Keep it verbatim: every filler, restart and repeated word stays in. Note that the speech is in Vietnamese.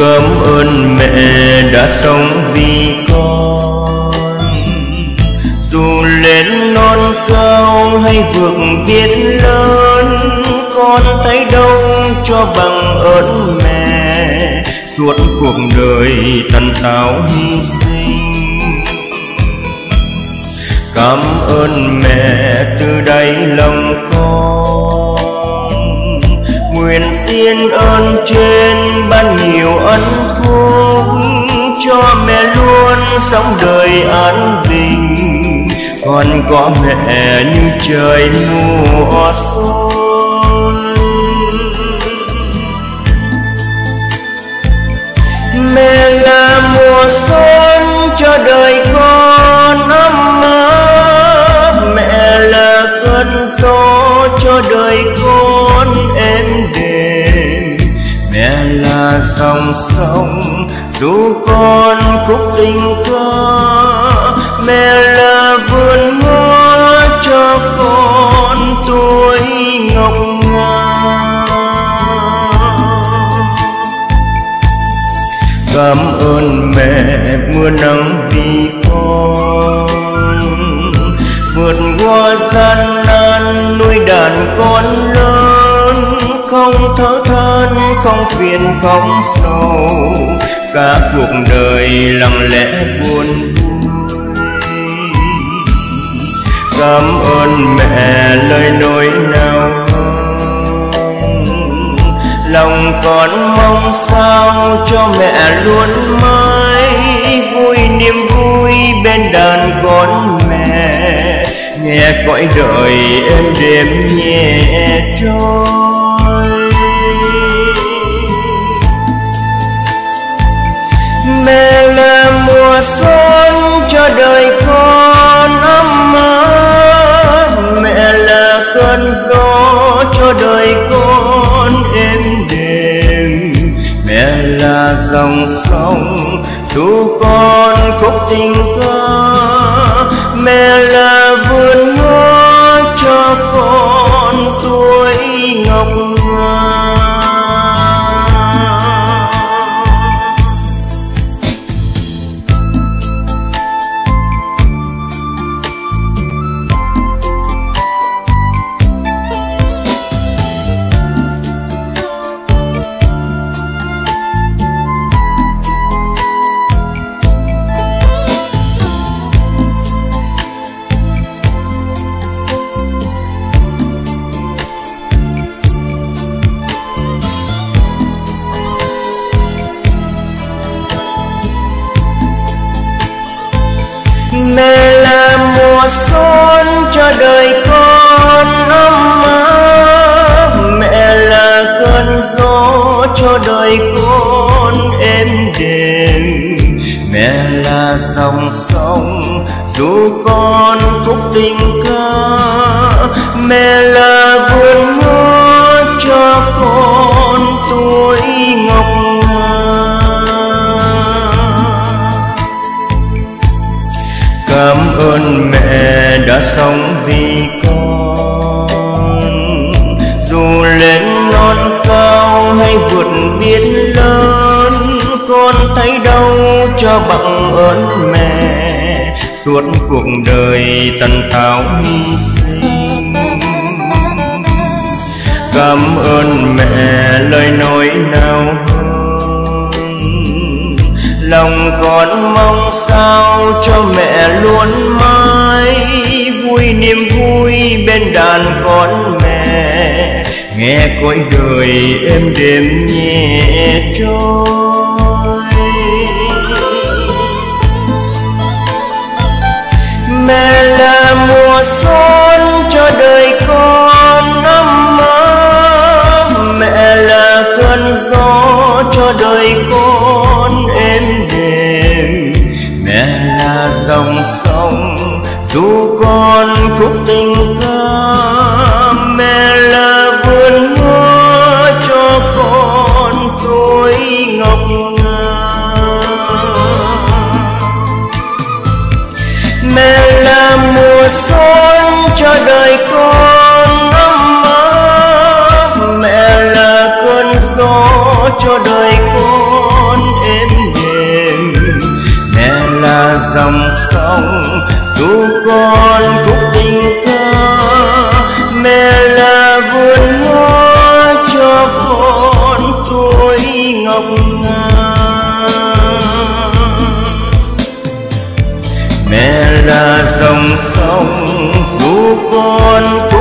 gớm ơn mẹ đã sống vì con. Dù lên non cao hay vượt biển lớn, con thấy đâu cho bằng ơn mẹ. Suốt cuộc đời tần tảo hy sinh, cảm ơn mẹ từ đáy lòng con. Nguyện xin ơn trên ban nhiều ân phúc, cho mẹ luôn sống đời an bình. Con có mẹ như trời mùa xuân. Mẹ là mùa xuân cho đời con ấm áp, mẹ là cơn gió cho đời con êm đềm. Mẹ là dòng sông dù con khúc tình ca, mẹ là vườn hoa cho con tuổi ngọc nga. Cảm ơn mẹ mưa nắng vì con, vượt qua gian nan nuôi đàn con lớn. Không thở than, không phiền, không sầu, cả cuộc đời lặng lẽ buồn vui. Cảm ơn mẹ lời nói nào lòng con mong sao, cho mẹ luôn mãi vui niềm vui bên đàn con mẹ. Nghe cõi đời êm đềm nhẹ trôi. Mẹ là mùa xuân cho đời con ấm áp, mẹ là cơn gió cho đời con êm đềm. Mẹ là dòng sông dù con khúc tình ca, mẹ là vườn hoa cho con tuổi ngọc nga. Mẹ là mùa xuân cho đời con ấm áp, mẹ là cơn gió cho đời con êm đềm. Mẹ là dòng sông dù con khúc tình ca, mẹ là vườn hoa cho con tuổi ngọc nga. Cảm ơn mẹ đã sống vì con. Dù lên non cao hay vượt biển lớn, con thấy đâu cho bằng ơn mẹ. Suốt cuộc đời tần tảo hy sinh, cảm ơn mẹ lời nói nào lòng con mong sao, cho mẹ luôn mãi vui niềm vui bên đàn con mẹ. Nghe cõi đời êm đềm nhẹ trôi. Mẹ là mùa xuân cho đời con ấm áp, mẹ là cơn gió cho đời con êm đềm. Mẹ là dòng sông dù con khúc tình ca, mẹ là vườn hoa cho con tuổi ngọc nga. Mẹ là mùa xuân cho đời con ấm áp, mẹ là cơn gió cho đời con con khúc tình ca mẹ là vườn hoa cho con tôi ngọc ngà. Mẹ là dòng sông dù con